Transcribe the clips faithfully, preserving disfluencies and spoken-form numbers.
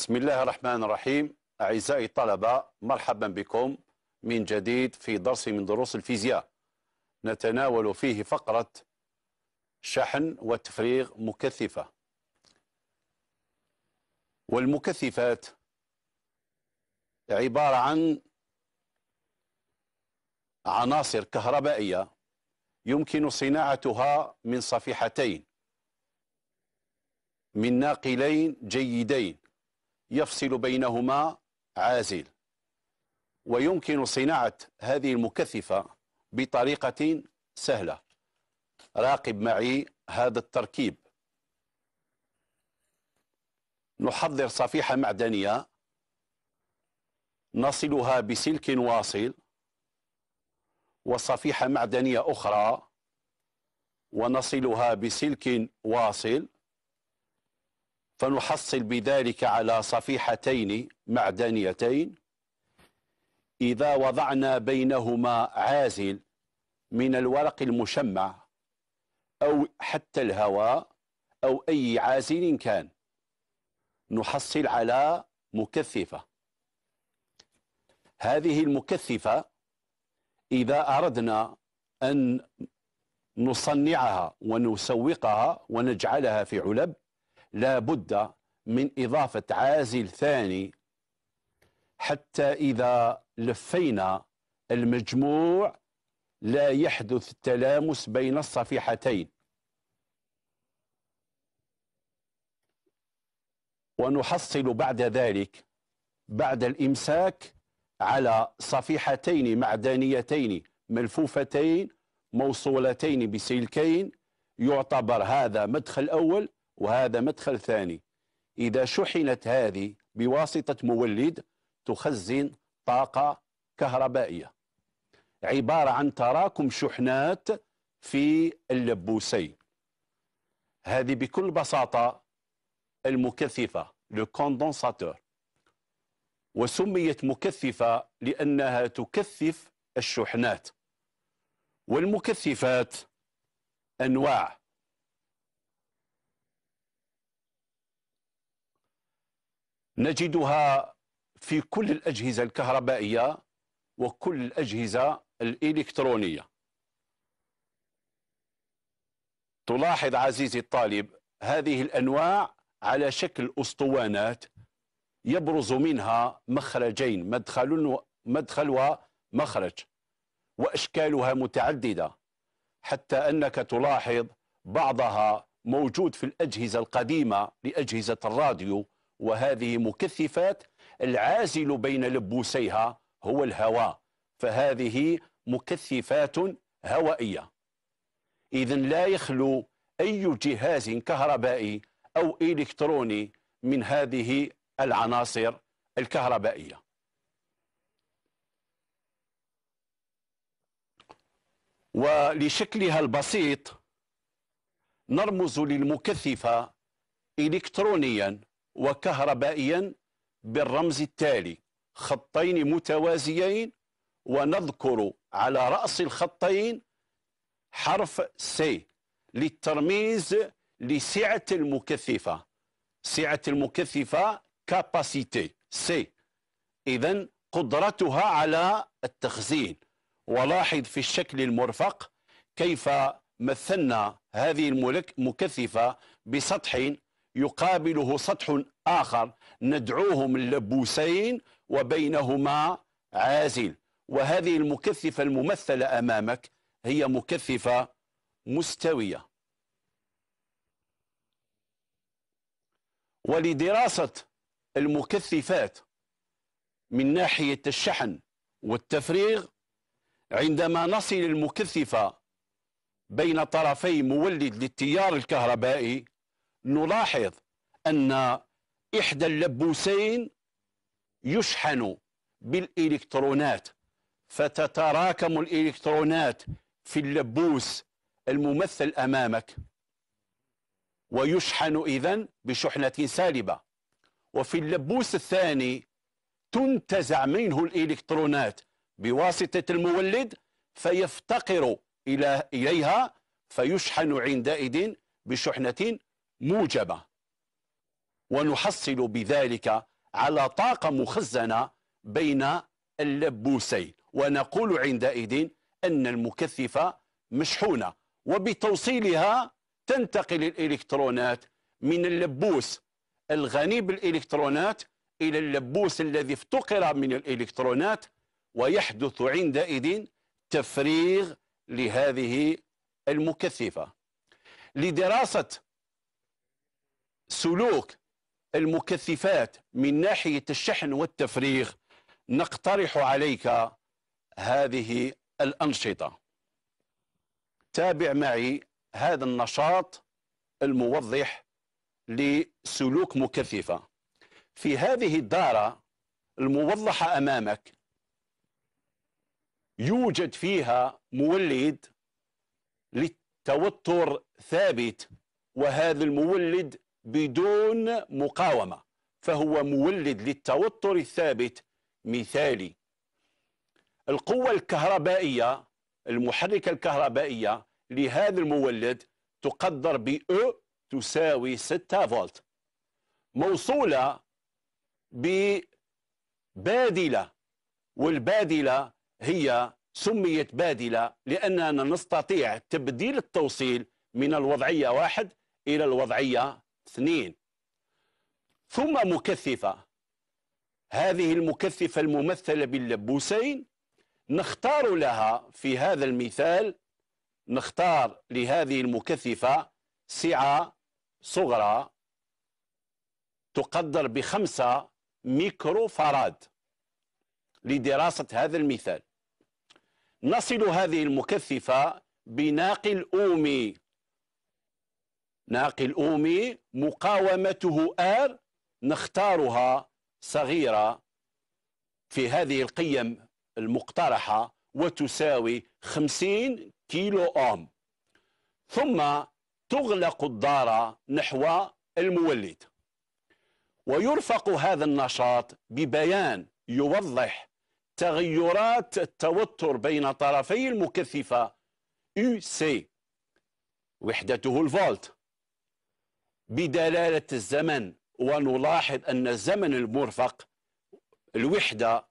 بسم الله الرحمن الرحيم. أعزائي الطلبة، مرحبا بكم من جديد في درس من دروس الفيزياء نتناول فيه فقرة شحن وتفريغ مكثفة. والمكثفات عبارة عن عناصر كهربائية يمكن صناعتها من صفيحتين من ناقلين جيدين يفصل بينهما عازل، ويمكن صناعة هذه المكثفة بطريقة سهلة. راقب معي هذا التركيب. نحضر صفيحة معدنية نصلها بسلك واصل، وصفيحة معدنية أخرى ونصلها بسلك واصل، فنحصل بذلك على صفيحتين معدنيتين. إذا وضعنا بينهما عازل من الورق المشمع أو حتى الهواء أو أي عازل كان، نحصل على مكثفة. هذه المكثفة إذا أردنا أن نصنعها ونسوقها ونجعلها في علب، لا بد من إضافة عازل ثاني، حتى إذا لفينا المجموع لا يحدث التلامس بين الصفيحتين، ونحصل بعد ذلك بعد الإمساك على صفيحتين معدنيتين ملفوفتين موصولتين بسلكين. يعتبر هذا مدخل أول وهذا مدخل ثاني. إذا شحنت هذه بواسطة مولد تخزن طاقة كهربائية، عبارة عن تراكم شحنات في اللبوسين. هذه بكل بساطة المكثفة الكوندنساتور. وسميت مكثفة لأنها تكثف الشحنات. والمكثفات أنواع. نجدها في كل الأجهزة الكهربائية وكل الأجهزة الإلكترونية. تلاحظ عزيزي الطالب هذه الأنواع على شكل أسطوانات يبرز منها مخرجين، مدخل مدخل ومخرج، وأشكالها متعددة، حتى أنك تلاحظ بعضها موجود في الأجهزة القديمة لأجهزة الراديو. وهذه مكثفات العازل بين لبوسيها هو الهواء، فهذه مكثفات هوائية. إذن لا يخلو أي جهاز كهربائي أو إلكتروني من هذه العناصر الكهربائية. ولشكلها البسيط نرمز للمكثفة إلكترونيا وكهربائيا بالرمز التالي، خطين متوازيين، ونذكر على رأس الخطين حرف سي للترميز لسعة المكثفة. سعة المكثفة كاباسيتي سي، إذن قدرتها على التخزين. ولاحظ في الشكل المرفق كيف مثلنا هذه المكثفة بسطح يقابله سطح آخر ندعوه من لبوسين وبينهما عازل. وهذه المكثفة الممثلة أمامك هي مكثفة مستوية. ولدراسة المكثفات من ناحية الشحن والتفريغ، عندما نصل المكثفة بين طرفي مولد للتيار الكهربائي، نلاحظ أن إحدى اللبوسين يشحن بالإلكترونات، فتتراكم الإلكترونات في اللبوس الممثل أمامك، ويشحن إذن بشحنة سالبة. وفي اللبوس الثاني تنتزع منه الإلكترونات بواسطة المولد، فيفتقر إليها، فيشحن عندئذ بشحنة موجبة. ونحصل بذلك على طاقة مخزنة بين اللبوسين، ونقول عندئذ أن المكثفة مشحونة، وبتوصيلها تنتقل الإلكترونات من اللبوس الغني بالإلكترونات إلى اللبوس الذي افتقر من الإلكترونات، ويحدث عندئذ تفريغ لهذه المكثفة. لدراسة سلوك المكثفات من ناحية الشحن والتفريغ نقترح عليك هذه الأنشطة. تابع معي هذا النشاط الموضح لسلوك مكثفة. في هذه الدارة الموضحة أمامك يوجد فيها مولد للتوتر ثابت، وهذا المولد بدون مقاومة، فهو مولد للتوتر الثابت مثالي. القوة الكهربائية، المحركة الكهربائية لهذا المولد تقدر ب E تساوي ستة فولت، موصولة ببادلة، والبادلة هي سميت بادلة لأننا نستطيع تبديل التوصيل من الوضعية واحد إلى الوضعية اثنين. ثم مكثفة، هذه المكثفة الممثلة باللبوسين نختار لها في هذا المثال، نختار لهذه المكثفة سعة صغرى تقدر بخمسة ميكرو فاراد لدراسة هذا المثال. نصل هذه المكثفة بناقل أومي، ناقل أومي مقاومته R، نختارها صغيرة في هذه القيم المقترحة وتساوي خمسين كيلو أوم. ثم تغلق الدارة نحو المولد، ويرفق هذا النشاط ببيان يوضح تغيرات التوتر بين طرفي المكثفة يو سي وحدته الفولت بدلالة الزمن، ونلاحظ أن الزمن المرفق الوحدة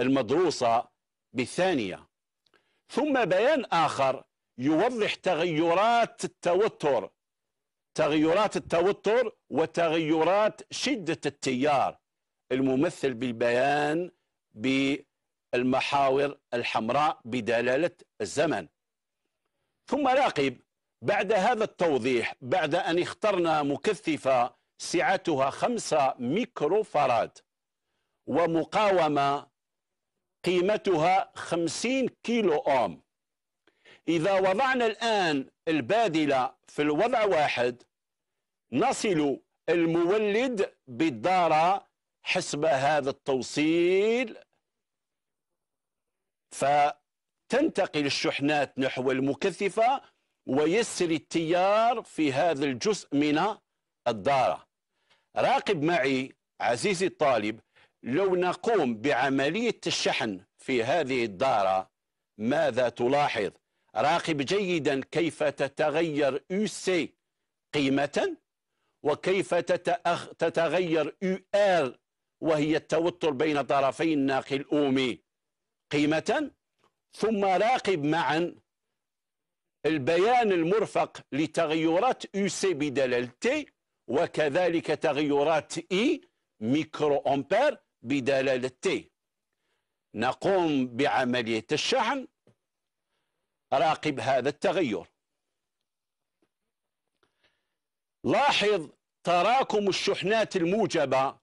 المدروسة بالثانية. ثم بيان آخر يوضح تغيرات التوتر، تغيرات التوتر وتغيرات شدة التيار الممثل بالبيان بالمحاور الحمراء بدلالة الزمن. ثم راقب بعد هذا التوضيح، بعد أن اخترنا مكثفة سعتها خمسة ميكرو فاراد ومقاومة قيمتها خمسين كيلو أوم، إذا وضعنا الآن البادلة في الوضع واحد نصل المولد بالدارة حسب هذا التوصيل، فتنتقل الشحنات نحو المكثفة ويسري التيار في هذا الجزء من الدارة. راقب معي عزيزي الطالب، لو نقوم بعملية الشحن في هذه الدارة ماذا تلاحظ؟ راقب جيدا كيف تتغير يو سي قيمة، وكيف تتغير يو آر وهي التوتر بين طرفي الناقل الأومي قيمة، ثم راقب معا البيان المرفق لتغيرات يو سي بدلالة T، وكذلك تغيرات E ميكرو أمبير بدلالة T. نقوم بعملية الشحن، راقب هذا التغير، لاحظ تراكم الشحنات الموجبة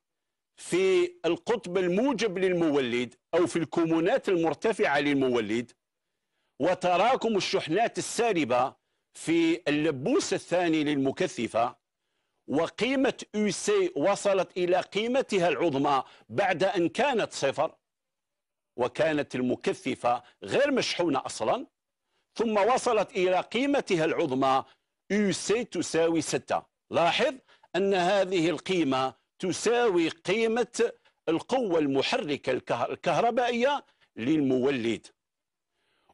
في القطب الموجب للمولد أو في الكمونات المرتفعة للمولد، وتراكم الشحنات السالبة في اللبوس الثاني للمكثفة، وقيمة يو سي وصلت إلى قيمتها العظمى بعد أن كانت صفر وكانت المكثفة غير مشحونة أصلا، ثم وصلت إلى قيمتها العظمى يو سي تساوي ستة. لاحظ أن هذه القيمة تساوي قيمة القوة المحركة الكهربائية للمولد.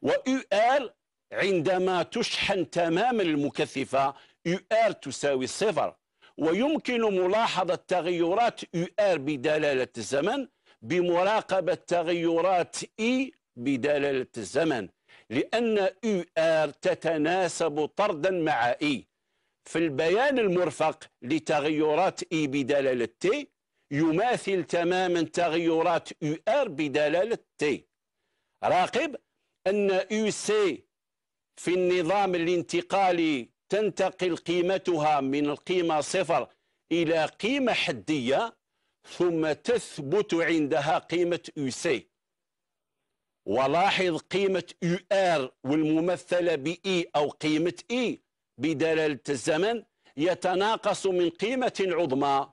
ويو آر عندما تشحن تماما المكثفة يو آر تساوي صفر، ويمكن ملاحظة تغيرات يو آر بدلالة الزمن بمراقبة تغيرات إي بدلالة الزمن، لأن يو آر تتناسب طردا مع إي. في البيان المرفق لتغيرات إي بدلالة تي يماثل تماما تغيرات يو آر بدلالة تي. راقب أن يو سي في النظام الانتقالي تنتقل قيمتها من القيمة صفر إلى قيمة حدية، ثم تثبت عندها قيمة يو سي. ولاحظ قيمة يو آر والممثلة بإي أو قيمة إي بدلالة الزمن يتناقص من قيمة عظمى،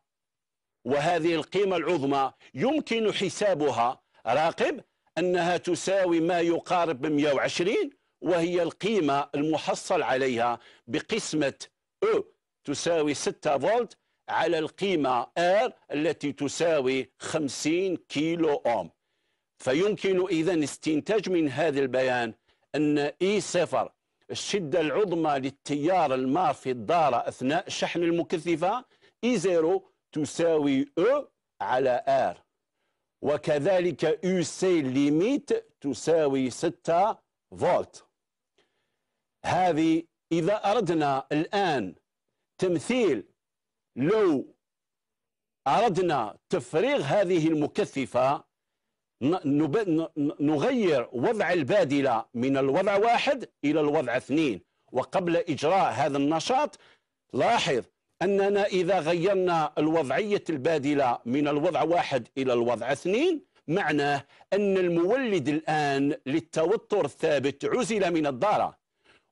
وهذه القيمة العظمى يمكن حسابها. راقب أنها تساوي ما يقارب مئة وعشرين، وهي القيمة المحصل عليها بقسمة أو تساوي ستة فولت على القيمة آر التي تساوي خمسين كيلو أوم. فيمكن إذن استنتاج من هذا البيان أن إي صفر الشدة العظمى للتيار المافي الدارة أثناء شحن المكثفة إي زيرو تساوي أو على آر، وكذلك يو سي ليميت تساوي ستة فولت. هذه إذا أردنا الآن تمثيل، لو أردنا تفريغ هذه المكثفة نغير وضع البادلة من الوضع واحد إلى الوضع اثنين. وقبل إجراء هذا النشاط لاحظ أننا إذا غيرنا الوضعية البادلة من الوضع واحد إلى الوضع اثنين معناه أن المولد الآن للتوتر الثابت عزل من الدارة،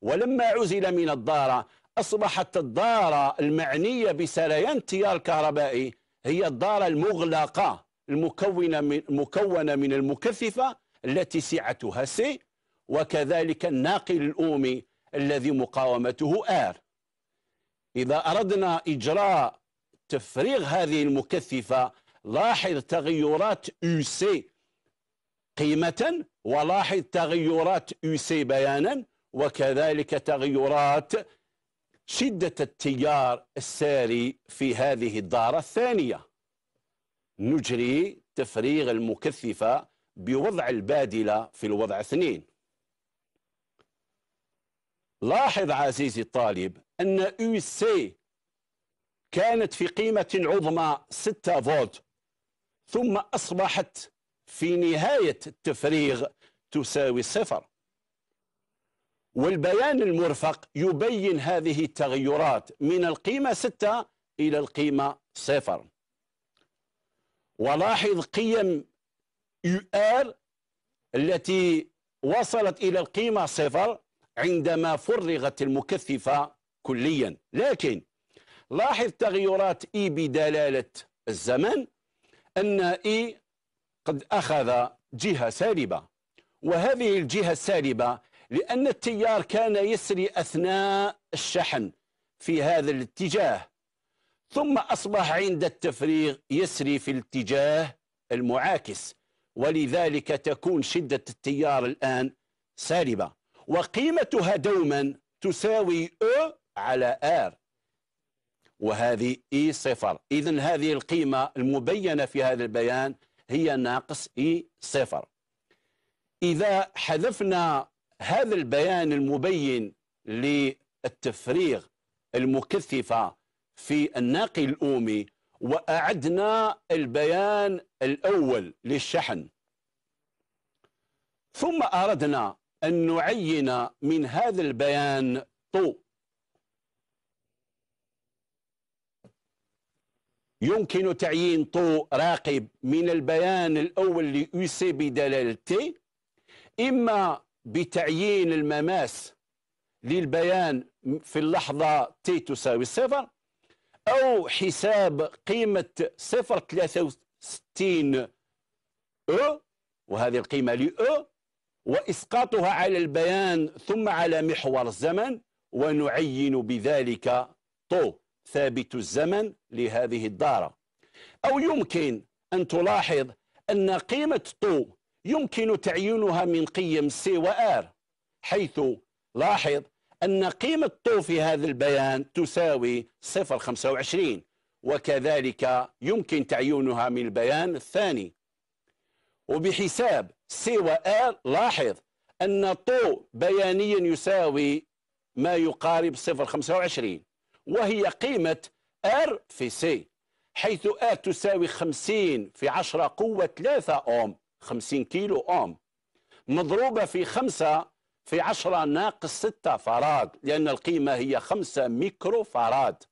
ولما عزل من الدارة أصبحت الدارة المعنية بسريان التيار الكهربائي هي الدارة المغلقة المكونة من, مكونة من المكثفة التي سعتها سي، وكذلك الناقل الأومي الذي مقاومته آر. إذا أردنا إجراء تفريغ هذه المكثفة لاحظ تغيرات يو سي قيمة، ولاحظ تغيرات يو سي بيانا، وكذلك تغيرات شدة التيار الساري في هذه الدارة الثانية. نجري تفريغ المكثفة بوضع البادلة في الوضع اثنين. لاحظ عزيزي الطالب أن يو سي كانت في قيمة عظمى ستة فولت، ثم أصبحت في نهاية التفريغ تساوي صفر. والبيان المرفق يبين هذه التغيرات من القيمة ستة إلى القيمة صفر. ولاحظ قيم يو آر التي وصلت إلى القيمة صفر عندما فرغت المكثفة كليا، لكن لاحظ تغيرات إي بدلالة الزمن أن إي قد أخذ جهة سالبة، وهذه الجهة السالبة لأن التيار كان يسري أثناء الشحن في هذا الاتجاه، ثم أصبح عند التفريغ يسري في الاتجاه المعاكس، ولذلك تكون شدة التيار الآن سالبة، وقيمتها دوما تساوي أو على آر، وهذه إي صفر. إذن هذه القيمة المبينة في هذا البيان هي ناقص إي صفر. إذا حذفنا هذا البيان المبين للتفريغ المكثفة في الناقل الأومي وأعدنا البيان الأول للشحن، ثم أردنا أن نعين من هذا البيان طو، يمكن تعيين طو راقب من البيان الأول ليو سي بدلالة تي، إما بتعيين المماس للبيان في اللحظة تي تساوي صفر، أو حساب قيمة صفر ثلاثة وستين أو، وهذه القيمة لأو، وإسقاطها على البيان ثم على محور الزمن، ونعين بذلك طو ثابت الزمن لهذه الدارة. أو يمكن أن تلاحظ أن قيمة طو يمكن تعيينها من قيم سي وآر، حيث لاحظ أن قيمة طو في هذا البيان تساوي صفر فاصلة خمسة وعشرين، وكذلك يمكن تعيينها من البيان الثاني. وبحساب سي وآر لاحظ أن طو بيانيا يساوي ما يقارب صفر فاصلة خمسة وعشرين، وهي قيمة آر في سي، حيث آر تساوي خمسين في عشرة قوة ثلاثة أوم، خمسين كيلو أوم، مضروبة في خمسة في عشرة ناقص ستة فراد، لأن القيمة هي خمسة ميكرو فراد.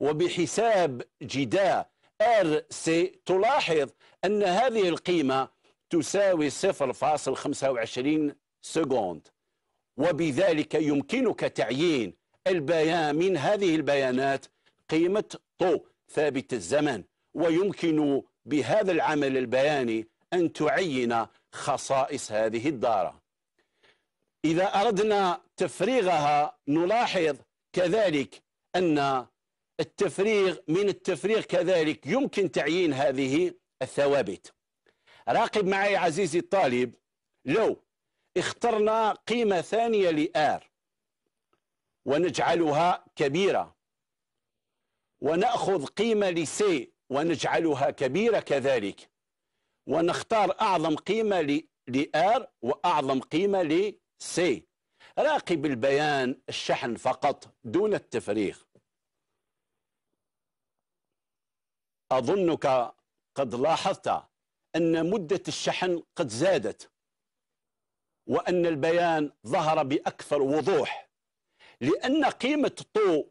وبحساب جداء آر سي تلاحظ أن هذه القيمة تساوي صفر فاصلة خمسة وعشرين سكوند، وبذلك يمكنك تعيين البيان من هذه البيانات قيمة طو ثابت الزمن، ويمكن بهذا العمل البياني أن تعين خصائص هذه الدارة. إذا أردنا تفريغها نلاحظ كذلك أن التفريغ من التفريغ كذلك يمكن تعيين هذه الثوابت. راقب معي عزيزي الطالب، لو اخترنا قيمة ثانية لآر ونجعلها كبيرة، ونأخذ قيمة لسي ونجعلها كبيرة كذلك، ونختار أعظم قيمة لآر وأعظم قيمة لسي، راقب البيان الشحن فقط دون التفريغ. أظنك قد لاحظت أن مدة الشحن قد زادت، وأن البيان ظهر بأكثر وضوح، لأن قيمة طو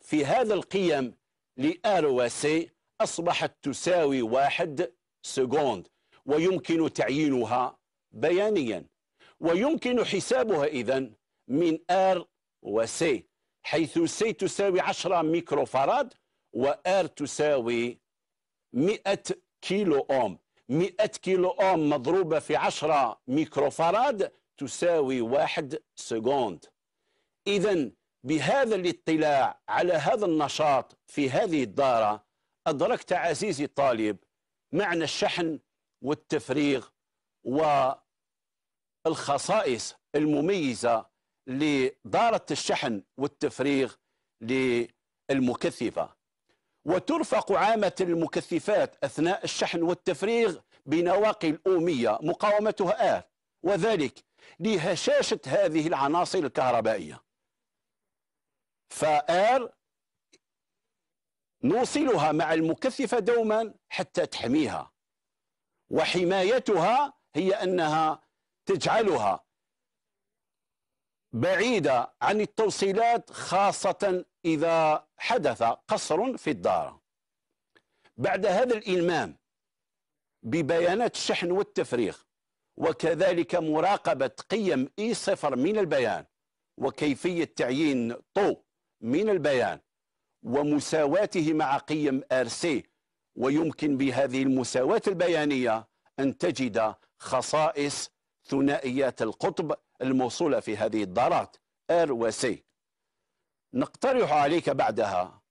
في هذا القيم لآر وسي أصبحت تساوي واحد سكوند، ويمكن تعيينها بيانيا، ويمكن حسابها إذن من آر وسي، حيث سي تساوي عشرة ميكرو فراد وآر تساوي مئة كيلو أوم، مئة كيلو أوم مضروبة في عشرة ميكرو فراد تساوي واحد سكوند. إذن بهذا الاطلاع على هذا النشاط في هذه الدارة أدركت عزيزي الطالب معنى الشحن والتفريغ والخصائص المميزة لدارة الشحن والتفريغ للمكثفة. وترفق عامة المكثفات أثناء الشحن والتفريغ بنواقي الأومية مقاومتها آر، وذلك لهشاشة هذه العناصر الكهربائية، فآر نوصلها مع المكثفة دوما حتى تحميها، وحمايتها هي أنها تجعلها بعيدة عن التوصيلات، خاصة إذا حدث قصر في الدارة. بعد هذا الإلمام ببيانات الشحن والتفريغ، وكذلك مراقبة قيم إي صفر من البيان، وكيفية تعيين طو من البيان، ومساواته مع قيم آر سي، ويمكن بهذه المساواة البيانية أن تجد خصائص ثنائيات القطب الموصولة في هذه الدارات آر وسي. نقترح عليك بعدها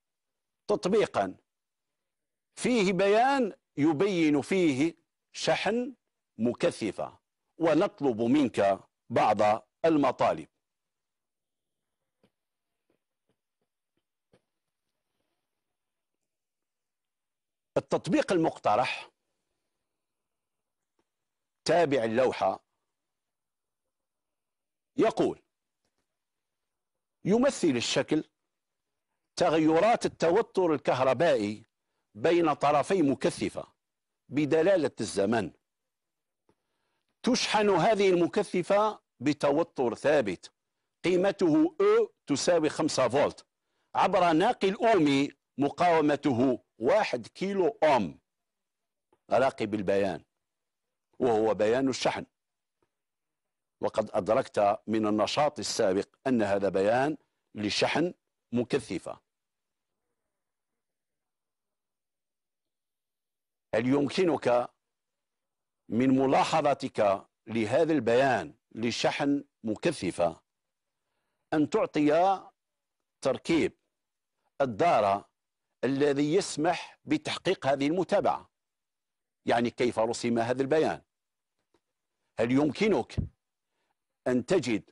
تطبيقا فيه بيان يبين فيه شحن مكثفة، ونطلب منك بعض المطالب. التطبيق المقترح: تابع اللوحة. يقول: يمثل الشكل تغيرات التوتر الكهربائي بين طرفي مكثفة بدلالة الزمن. تشحن هذه المكثفة بتوتر ثابت قيمته أو تساوي خمسة فولت عبر ناقل أومي مقاومته واحد كيلو أوم، راقب البيان وهو بيان الشحن. وقد أدركت من النشاط السابق أن هذا بيان لشحن مكثفة. هل يمكنك من ملاحظتك لهذا البيان لشحن مكثفة أن تعطي تركيب الدارة الذي يسمح بتحقيق هذه المتابعة؟ يعني كيف رسم هذا البيان؟ هل يمكنك أن تجد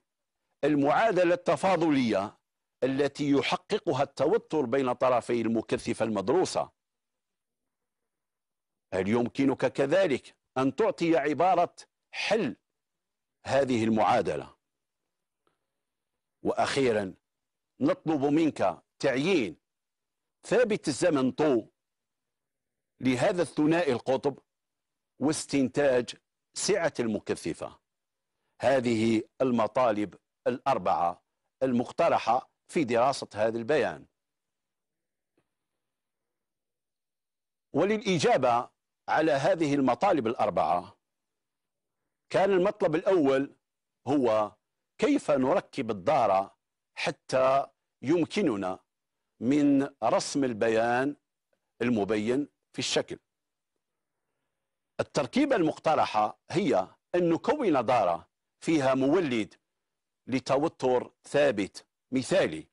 المعادلة التفاضلية التي يحققها التوتر بين طرفي المكثفة المدروسة. هل يمكنك كذلك أن تعطي عبارة حل هذه المعادلة؟ وأخيرا نطلب منك تعيين ثابت الزمن طو لهذا الثنائي القطب واستنتاج سعة المكثفة. هذه المطالب الأربعة المقترحة في دراسة هذا البيان. وللإجابة على هذه المطالب الأربعة كان المطلب الأول هو كيف نركب الدارة حتى يمكننا من رسم البيان المبين في الشكل. التركيبة المقترحة هي أن نكون دارة فيها مولد لتوتر ثابت مثالي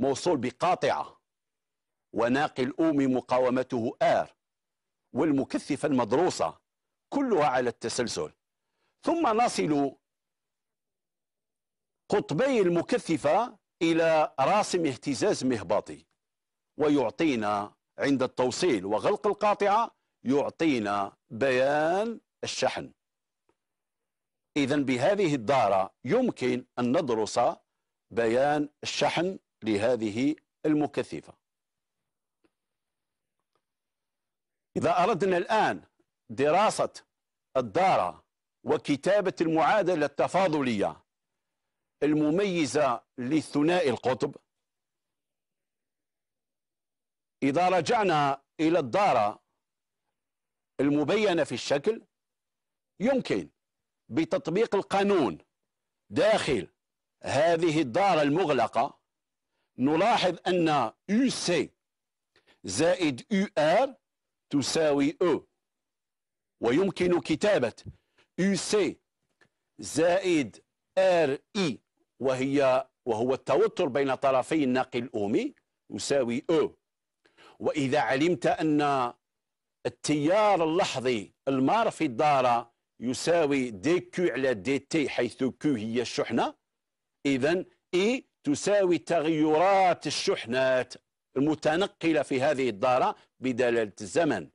موصول بقاطعة وناقل الأم مقاومته آر والمكثفة المدروسة كلها على التسلسل، ثم نصل قطبي المكثفة إلى راسم اهتزاز مهباطي ويعطينا عند التوصيل وغلق القاطعة يعطينا بيان الشحن. إذن بهذه الدارة يمكن أن ندرس بيان الشحن لهذه المكثفة. إذا أردنا الآن دراسة الدارة وكتابة المعادلة التفاضلية المميزة للثنائي القطب، إذا رجعنا إلى الدارة المبينة في الشكل يمكن بتطبيق القانون داخل هذه الدارة المغلقة نلاحظ أن يو سي زائد يو آر تساوي O، ويمكن كتابة يو سي زائد آر إي وهي وهو التوتر بين طرفي الناقل الأمي يساوي O. وإذا علمت أن التيار اللحظي المار في الدارة يساوي دي كيو على دي تي حيث Q هي الشحنة، إذن E تساوي تغيرات الشحنات المتنقلة في هذه الدارة بدلالة الزمن،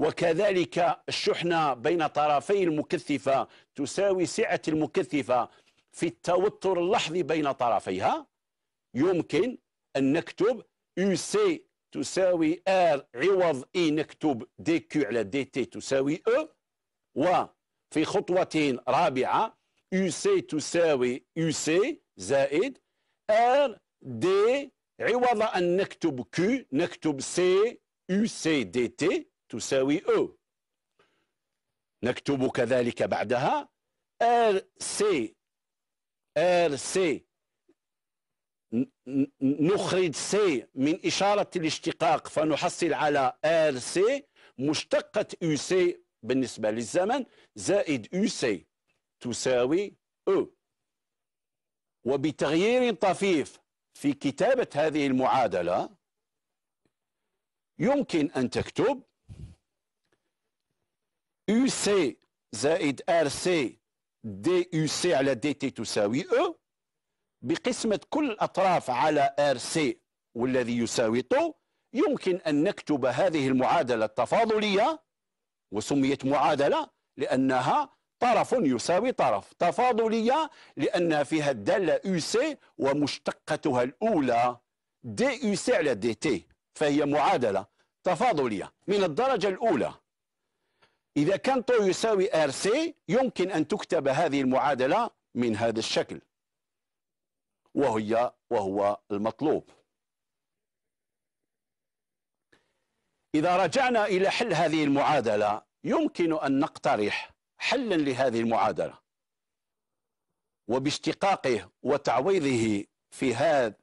وكذلك الشحنة بين طرفي المكثفة تساوي سعة المكثفة في التوتر اللحظي بين طرفيها. يمكن أن نكتب يو سي تساوي R عوض E نكتب دي كيو على دي تي تساوي E، وفي خطوة رابعة يو سي تساوي يو سي زائد آر دي عوض أن نكتب Q نكتب سي يو سي دي تي تساوي O. نكتب كذلك بعدها RC RC نخرج C من إشارة الاشتقاق فنحصل على آر سي مشتقة يو سي بالنسبة للزمن زائد يو سي تساوي O. وبتغيير طفيف في كتابة هذه المعادلة يمكن أن تكتب يو سي زائد آر سي دي يو سي على دي تي تساوي E بقسمة كل الأطراف على آر سي والذي يساوي طو. يمكن أن نكتب هذه المعادلة التفاضلية، وسميت معادلة لأنها طرف يساوي طرف، تفاضلية لأنها فيها الدالة يو سي ومشتقتها الأولى دي يو سي على دي تي، فهي معادلة تفاضلية من الدرجة الأولى. إذا كان طو يساوي آر سي يمكن أن تكتب هذه المعادلة من هذا الشكل وهي وهو المطلوب. إذا رجعنا إلى حل هذه المعادلة يمكن أن نقترح حلا لهذه المعادلة، وباشتقاقه وتعويضه في هذا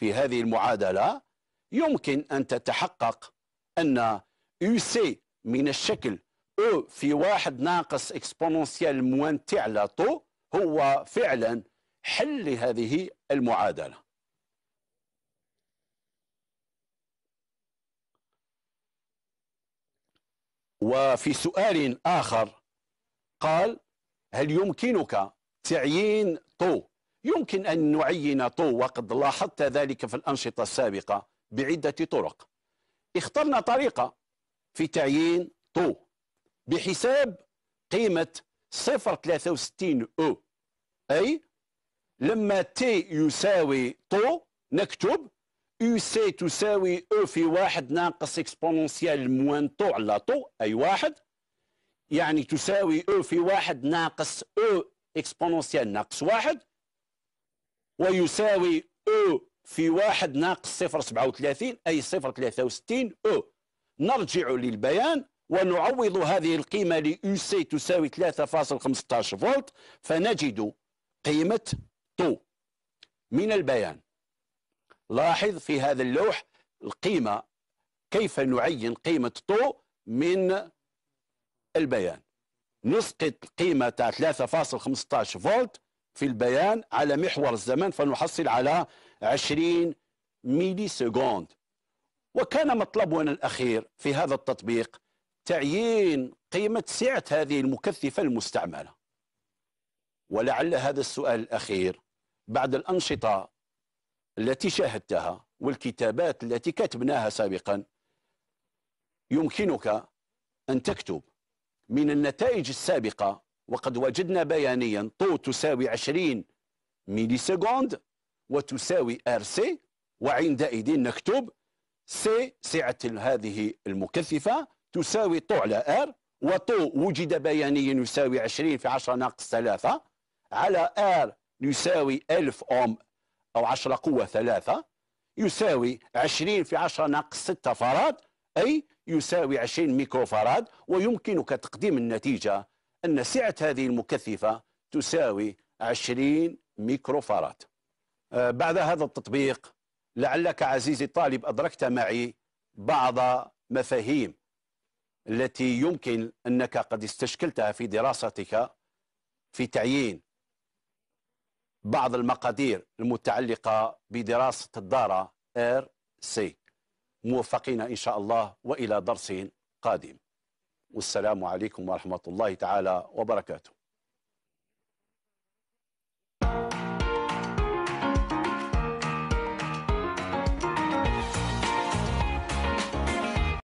في هذه المعادلة يمكن أن تتحقق أن يو سي من الشكل او في واحد ناقص اكسبوننسيال موان تي على طو هو فعلا حل لهذه المعادلة. وفي سؤال آخر قال هل يمكنك تعيين طو. يمكن أن نعين طو، وقد لاحظت ذلك في الأنشطة السابقة بعدة طرق. اخترنا طريقة في تعيين طو بحساب قيمة صفر فاصلة ثلاثة وستين أو، أي لما T يساوي طو نكتب U C تساوي أو في واحد ناقص إكسبوننسيال موان طو على طو أي واحد، يعني تساوي أو في واحد ناقص أو إكسبوننسيال ناقص واحد، ويساوي أو في واحد ناقص صفر فاصلة سبعة وثلاثين أي صفر فاصلة ثلاثة وستين أو. نرجع للبيان ونعوض هذه القيمة ليو سي تساوي ثلاثة فاصلة خمسة عشر فولت، فنجد قيمة طو من البيان. لاحظ في هذا اللوح القيمة، كيف نعين قيمة طو من البيان. نسقط قيمة ثلاثة فاصلة خمسة عشر فولت في البيان على محور الزمن، فنحصل على عشرين ميلي سكوند. وكان مطلبنا الأخير في هذا التطبيق تعيين قيمة سعة هذه المكثفة المستعملة. ولعل هذا السؤال الأخير بعد الأنشطة التي شاهدتها والكتابات التي كتبناها سابقا، يمكنك أن تكتب من النتائج السابقة. وقد وجدنا بيانيا طو تساوي عشرين ميلي سكوند وتساوي ار سي، وعندئذ نكتب سي سعة هذه المكثفة تساوي طو على ار، وطو وجد بيانيا يساوي عشرين في عشرة ناقص ثلاثة على ار يساوي ألف أوم أو عشرة قوة ثلاثة، يساوي عشرين في عشرة ناقص ستة فراد أي يساوي عشرين ميكرو فراد. ويمكنك تقديم النتيجة أن سعة هذه المكثفة تساوي عشرين ميكرو فراد. بعد هذا التطبيق لعلك عزيزي الطالب أدركت معي بعض مفاهيم التي يمكن أنك قد استشكلتها في دراستك في تعيين بعض المقادير المتعلقة بدراسة الدارة آر سي. موفقين إن شاء الله وإلى درس قادم، والسلام عليكم ورحمة الله تعالى وبركاته.